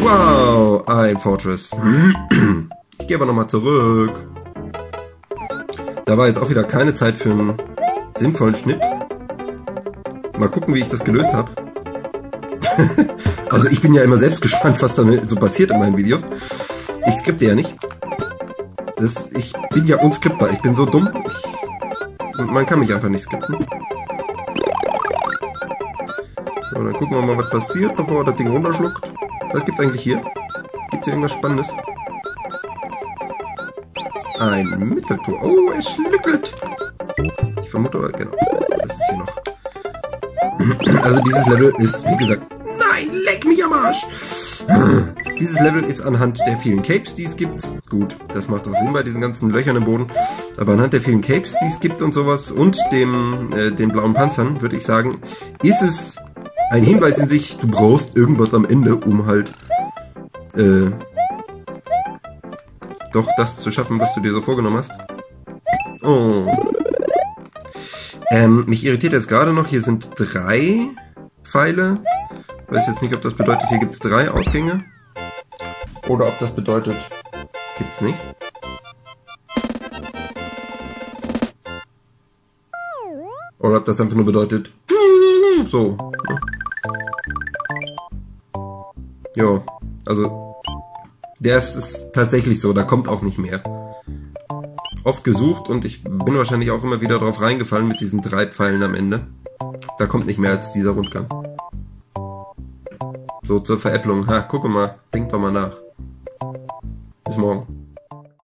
Wow, ein Fortress. Ich gehe aber nochmal zurück. Da war jetzt auch wieder keine Zeit für einen sinnvollen Schnipp. Mal gucken, wie ich das gelöst habe. Also ich bin ja immer selbst gespannt, was da so passiert in meinen Videos. Ich skripte ja nicht. Ich bin ja unskriptbar. Ich bin so dumm. Man kann mich einfach nicht skippen. So, dann gucken wir mal, was passiert, bevor er das Ding runterschluckt. Was gibt's eigentlich hier? Gibt's hier irgendwas Spannendes? Ein Mitteltor. Oh, er schlückelt. Ich vermute, genau. Das ist hier noch. Also dieses Level ist, wie gesagt... Nein, leck mich am Arsch! Dieses Level ist anhand der vielen Capes, die es gibt. Gut, das macht auch Sinn bei diesen ganzen Löchern im Boden. Aber anhand der vielen Capes, die es gibt und sowas und den blauen Panzern, würde ich sagen, ist es ein Hinweis in sich, du brauchst irgendwas am Ende, um halt doch das zu schaffen, was du dir so vorgenommen hast. Oh. Mich irritiert jetzt gerade noch, hier sind 3 Pfeile. Ich weiß jetzt nicht, ob das bedeutet, hier gibt es 3 Ausgänge. Oder ob das bedeutet, gibt's nicht. Oder ob das einfach nur bedeutet, so. Jo, also, der ist tatsächlich so, da kommt auch nicht mehr. Oft gesucht und ich bin wahrscheinlich auch immer wieder drauf reingefallen mit diesen 3 Pfeilen am Ende. Da kommt nicht mehr als dieser Rundgang. So zur Veräpplung. Ha, gucke mal, denk doch mal nach. Bis morgen.